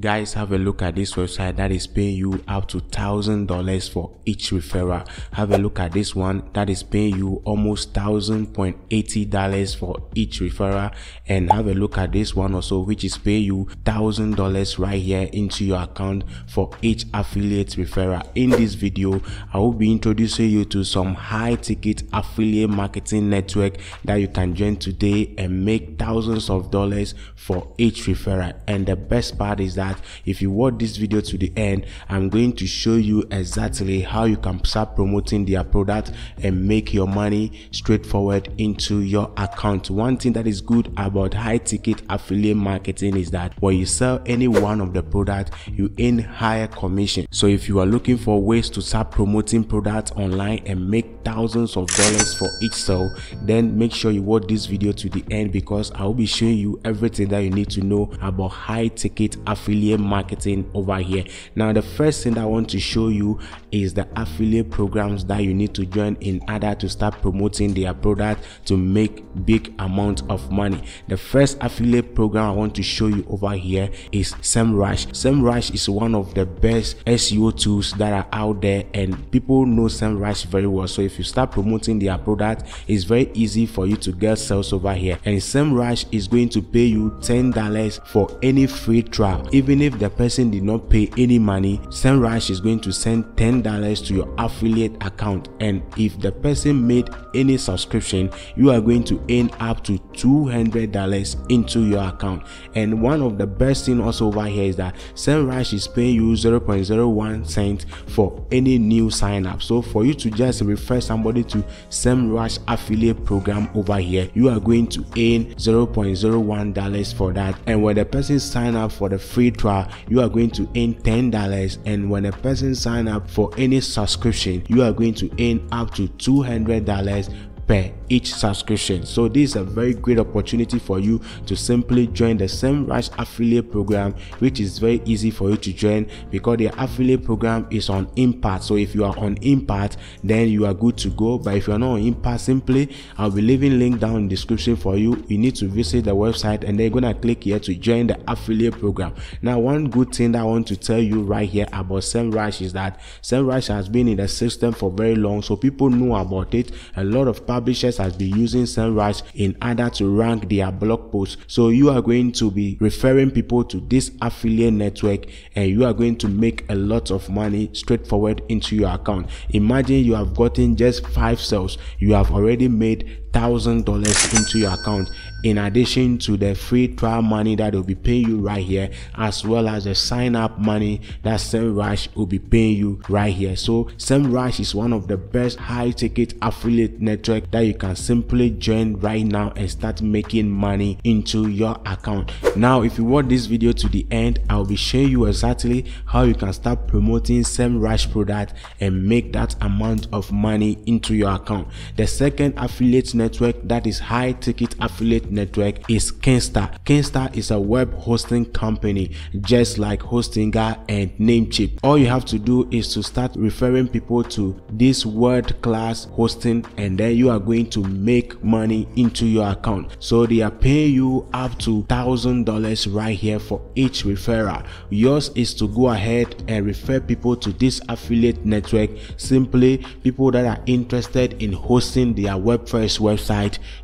Guys, have a look at this website that is paying you up to $1,000 for each referral. Have a look at this one that is paying you almost $1,080 for each referral, and have a look at this one also which is paying you $1,000 right here into your account for each affiliate referral. In this video, I will be introducing you to some high ticket affiliate marketing network that you can join today and make thousands of dollars for each referral. And the best part is that if you watch this video to the end, I'm going to show you exactly how you can start promoting their product and make your money straightforward into your account. One thing that is good about high ticket affiliate marketing is that when you sell any one of the product, you earn higher commission. So if you are looking for ways to start promoting products online and make thousands of dollars for each sale, then make sure you watch this video to the end, because I'll be showing you everything that you need to know about high ticket affiliate marketing over here. Now, the first thing that I want to show you is the affiliate programs that you need to join in order to start promoting their product to make big amount of money. The first affiliate program I want to show you over here is SEMrush. SEMrush is one of the best SEO tools that are out there, and people know SEMrush very well. So if you start promoting their product, it's very easy for you to get sales over here. And SEMrush is going to pay you $10 for any free trial. Even if the person did not pay any money, SEMrush is going to send $10 to your affiliate account, and if the person made any subscription, you are going to earn up to $200 into your account. And one of the best thing also over here is that SEMrush is paying you 0.01 cents for any new sign up. So for you to just refer somebody to SEMrush affiliate program over here, you are going to earn $0.01 for that. And when the person sign up for the free trial, you are going to earn $10, and when a person sign up for any subscription, you are going to earn up to $200 per each subscription. So this is a very great opportunity for you to simply join the SEMrush affiliate program, which is very easy for you to join because the affiliate program is on impact. So if you are on impact, then you are good to go. But if you are not on impact, simply I'll be leaving link down in the description for you. You need to visit the website and then you're gonna click here to join the affiliate program. Now, one good thing that I want to tell you right here about SEMrush is that SEMrush has been in the system for very long, so people know about it. A lot of publishers has been using SEMrush in order to rank their blog posts. So you are going to be referring people to this affiliate network, and you are going to make a lot of money straightforward into your account. Imagine you have gotten just 5 sales, you have already made $1,000 into your account, in addition to the free trial money that will be paying you right here, as well as the sign up money that SEMrush will be paying you right here. So SEMrush is one of the best high ticket affiliate network that you can simply join right now and start making money into your account. Now, if you watch this video to the end, I'll be showing you exactly how you can start promoting SEMrush product and make that amount of money into your account. The second affiliate network that is high ticket affiliate network is Kinstar. Kinstar is a web hosting company, just like Hostinger and Namecheap. All you have to do is to start referring people to this world-class hosting, and then you are going to make money into your account. So they are paying you up to $1,000 right here for each referral. Yours is to go ahead and refer people to this affiliate network, simply people that are interested in hosting their website.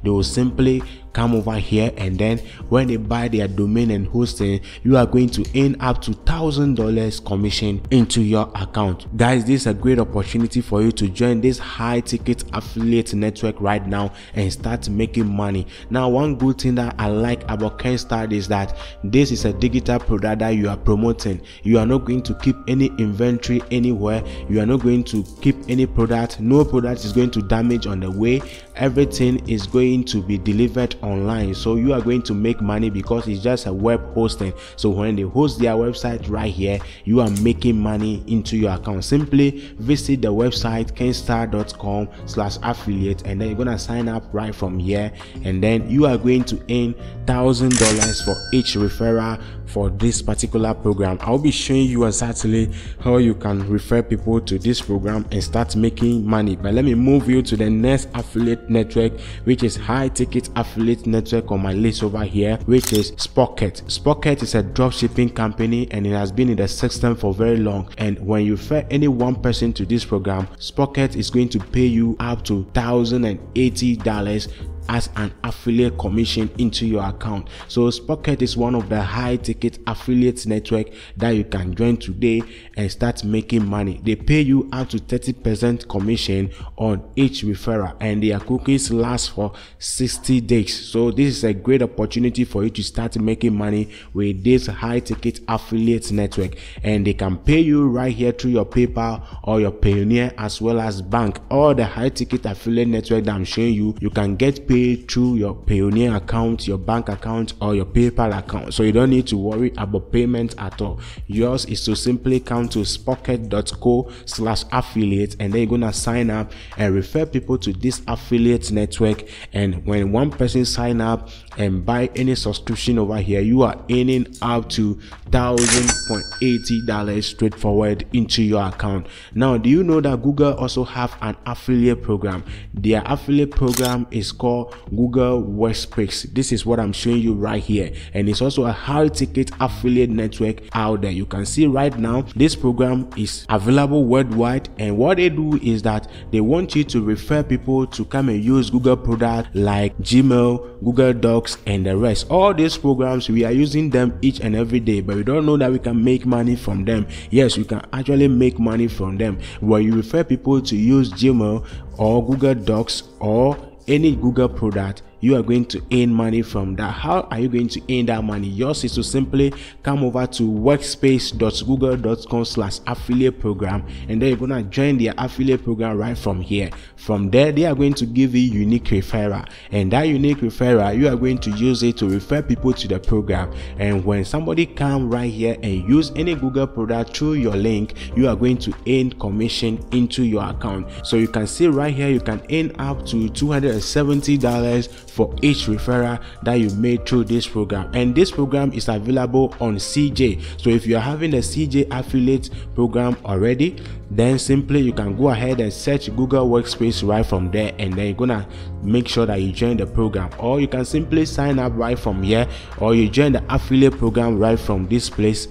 They will simply come over here, and then when they buy their domain and hosting, you are going to earn up to $1,000 commission into your account. Guys, this is a great opportunity for you to join this high ticket affiliate network right now and start making money. Now, one good thing that I like about Kinstar is that this is a digital product that you are promoting. You are not going to keep any inventory anywhere. You are not going to keep any product. No product is going to damage on the way. Everything is going to be delivered online, so you are going to make money because it's just a web hosting. So when they host their website right here, you are making money into your account. Simply visit the website kinstar.com/affiliate, and then you're gonna sign up right from here, and then you are going to earn $1,000 for each referral for this particular program. I'll be showing you exactly how you can refer people to this program and start making money. But let me move you to the next affiliate network, which is high ticket affiliate affiliate network on my list over here, which is Spocket. Spocket is a dropshipping company and it has been in the system for very long, and when you refer any one person to this program, Spocket is going to pay you up to $1,080 as an affiliate commission into your account. So Spocket is one of the high ticket affiliate network that you can join today and start making money. They pay you up to 30% commission on each referral, and their cookies last for 60 days. So this is a great opportunity for you to start making money with this high ticket affiliate network, and they can pay you right here through your PayPal or your Payoneer, as well as bank. All the high ticket affiliate network that I'm showing you, you can get paid through your Payoneer account, your bank account, or your PayPal account. So you don't need to worry about payment at all. Yours is to simply come to spocket.co/affiliate, and then you're gonna sign up and refer people to this affiliate network. And when one person sign up and buy any subscription over here, you are earning up to $1,080 straightforward into your account. Now, do you know that Google also have an affiliate program? Their affiliate program is called Google Workspace. This is what I'm showing you right here, and it's also a high ticket affiliate network out there. You can see right now this program is available worldwide, and what they do is that they want you to refer people to come and use Google products like Gmail, Google Docs, and the rest. All these programs, we are using them each and every day, but we don't know that we can make money from them. Yes, you can actually make money from them. When you refer people to use Gmail or Google Docs or any Google product, you are going to earn money from that. How are you going to earn that money? Yours is to simply come over to workspace.google.com/affiliate program, and then you're gonna join the affiliate program right from here. From there, they are going to give you unique referral, and that unique referral, you are going to use it to refer people to the program. And when somebody come right here and use any Google product through your link, you are going to earn commission into your account. So you can see right here, you can earn up to $270 for each referral that you made through this program. And this program is available on CJ. So if you're having a CJ affiliate program already, then simply you can go ahead and search Google Workspace right from there, and then you're gonna make sure that you join the program. Or you can simply sign up right from here, or you join the affiliate program right from this place,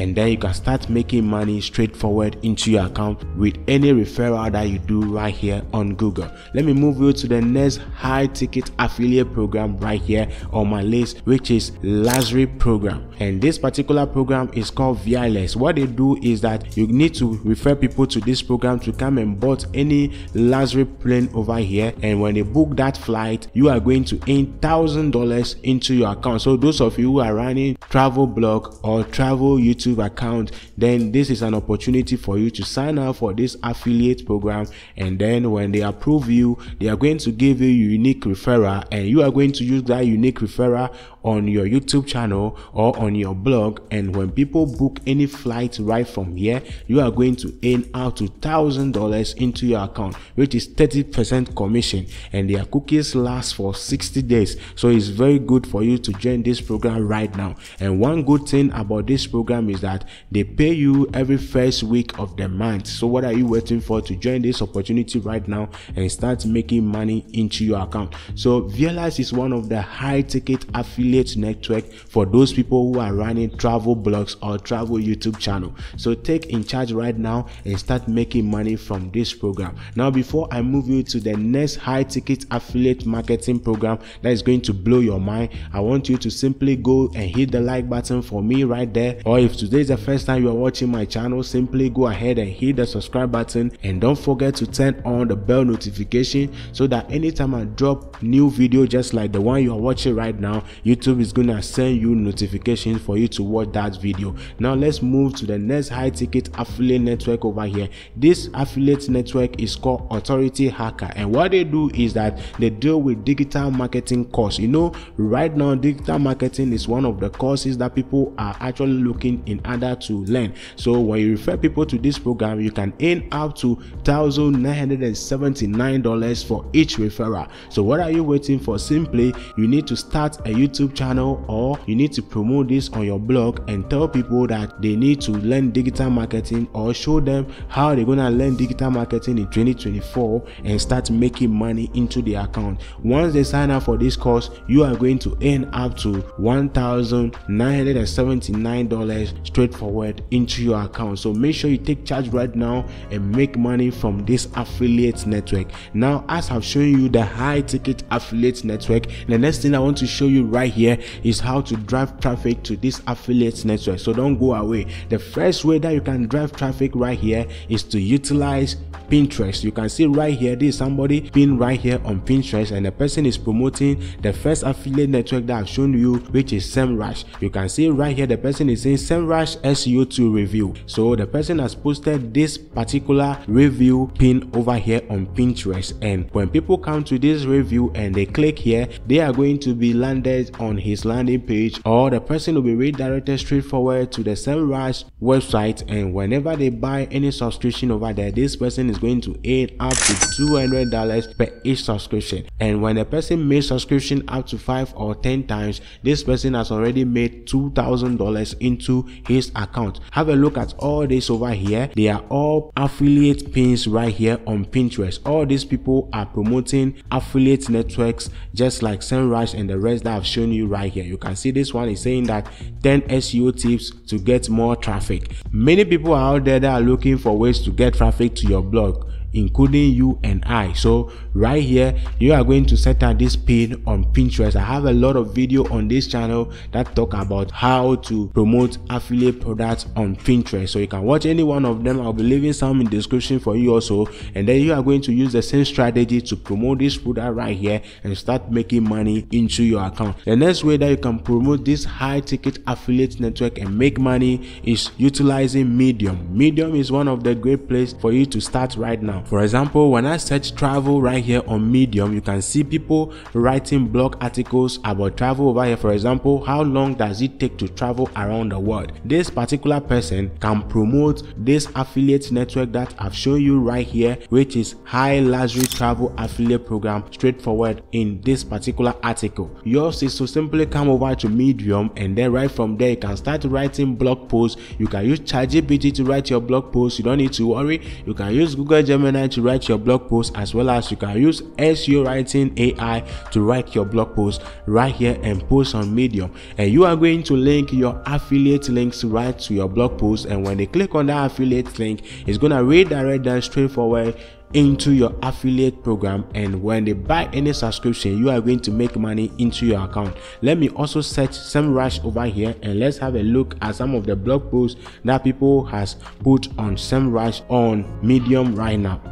and then you can start making money straightforward into your account with any referral that you do right here on Google. Let me move you to the next high ticket affiliate program right here on my list, which is luxury program. And this particular program is called VILES. What they do is that you need to refer people to this program to come and board any luxury plane over here, and when they book that flight, you are going to earn $1,000 into your account. So those of you who are running travel blog or travel YouTube account, then this is an opportunity for you to sign up for this affiliate program, and then when they approve you, they are going to give you unique referral, and you are going to use that unique referral on your YouTube channel or on your blog. And when people book any flight right from here, you are going to earn up to $1,000 into your account, which is 30% commission, and their cookies last for 60 days. So it's very good for you to join this program right now. And one good thing about this program is that they pay you every first week of the month. So what are you waiting for to join this opportunity right now and start making money into your account? So VILES is one of the high ticket affiliate network for those people who are running travel blogs or travel YouTube channel. So take in charge right now and start making money from this program. Now, before I move you to the next high ticket affiliate marketing program that is going to blow your mind, I want you to simply go and hit the like button for me right there. Or if today is the first time you are watching my channel, simply go ahead and hit the subscribe button, and don't forget to turn on the bell notification so that anytime I drop new video just like the one you are watching right now, YouTube is gonna send you notifications for you to watch that video. Now let's move to the next high ticket affiliate network over here. This affiliate network is called Authority Hacker, and what they do is that they deal with digital marketing course. You know, right now digital marketing is one of the courses that people are actually looking in in order to learn. So when you refer people to this program, you can earn up to $1,979 for each referral. So what are you waiting for? Simply, you need to start a YouTube channel, or you need to promote this on your blog and tell people that they need to learn digital marketing, or show them how they're gonna learn digital marketing in 2024 and start making money into their account. Once they sign up for this course, you are going to earn up to $1,979 straightforward into your account. So make sure you take charge right now and make money from this affiliate network. Now, as I've shown you the high ticket affiliate network, the next thing I want to show you right here is how to drive traffic to this affiliate network. So don't go away. The first way that you can drive traffic right here is to utilize Pinterest. You can see right here, this is somebody pinned right here on Pinterest, and the person is promoting the first affiliate network that I've shown you, which is SEMrush. You can see right here, the person is saying SEMrush SEO2 review. So the person has posted this particular review pin over here on Pinterest, and when people come to this review and they click here, they are going to be landed on his landing page, or the person will be redirected straightforward to the SEMrush website, and whenever they buy any subscription over there, this person is going to earn up to $200 per each subscription. And when a person makes subscription up to 5 or 10 times, this person has already made $2,000 into his account. Have a look at all this over here. They are all affiliate pins right here on Pinterest. All these people are promoting affiliate networks just like SEMrush and the rest that I've shown you right here. You can see this one is saying that 10 SEO tips to get more traffic. Many people are out there that are looking for ways to get traffic to your blog, including you and I. So right here, you are going to set up this pin on Pinterest. I have a lot of video on this channel that talk about how to promote affiliate products on Pinterest, so you can watch any one of them. I'll be leaving some in the description for you also, and then you are going to use the same strategy to promote this product right here and start making money into your account. The next way that you can promote this high ticket affiliate network and make money is utilizing Medium. Medium is one of the great places for you to start right now. For example, when I search travel right here on Medium, you can see people writing blog articles about travel over here. For example, how long does it take to travel around the world? This particular person can promote this affiliate network that I've shown you right here, which is high luxury travel affiliate program, straightforward in this particular article. Yours is to simply come over to Medium, and then right from there you can start writing blog posts. You can use ChatGPT to write your blog posts. You don't need to worry. You can use Google Gemini to write your blog post, as well as you can use SEO Writing AI to write your blog post right here and post on Medium. And you are going to link your affiliate links right to your blog post, and when they click on that affiliate link, it's gonna redirect them straightforward into your affiliate program, and when they buy any subscription, you are going to make money into your account. Let me also search SEMrush over here, and let's have a look at some of the blog posts that people has put on SEMrush on Medium right now.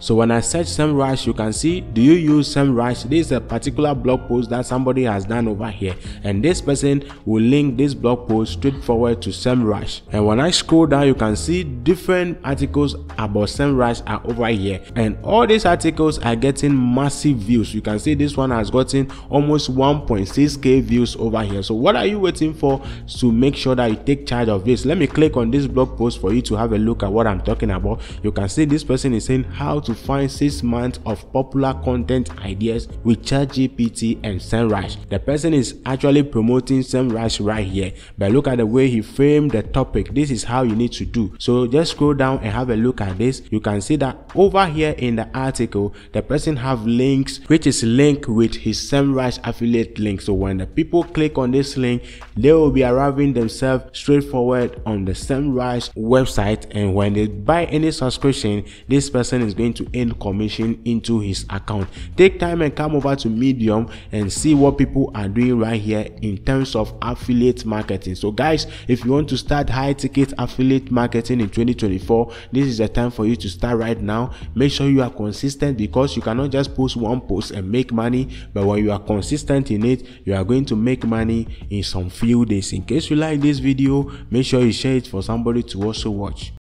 So when I search SEMrush, you can see, do you use SEMrush? This is a particular blog post that somebody has done over here, and this person will link this blog post straightforward to SEMrush. And when I scroll down, you can see different articles about SEMrush are over here, and all these articles are getting massive views. You can see this one has gotten almost 1.6k views over here. So what are you waiting for to make sure that you take charge of this? Let me click on this blog post for you to have a look at what I'm talking about. You can see this person is saying how to find 6 months of popular content ideas with ChatGPT and SEMrush. The person is actually promoting SEMrush right here, but look at the way he framed the topic. This is how you need to do. So just scroll down and have a look at this. You can see that over here in the article, the person have links which is linked with his SEMrush affiliate link. So when the people click on this link, they will be arriving themselves straightforward on the SEMrush website, and when they buy any subscription, this person is going to earn commission into his account. Take time and come over to Medium and see what people are doing right here in terms of affiliate marketing. So guys, if you want to start high ticket affiliate marketing in 2024, this is the time for you to start right now. Make sure you are consistent, because you cannot just post one post and make money, but when you are consistent in it, you are going to make money in some few days. In case you like this video, make sure you share it for somebody to also watch.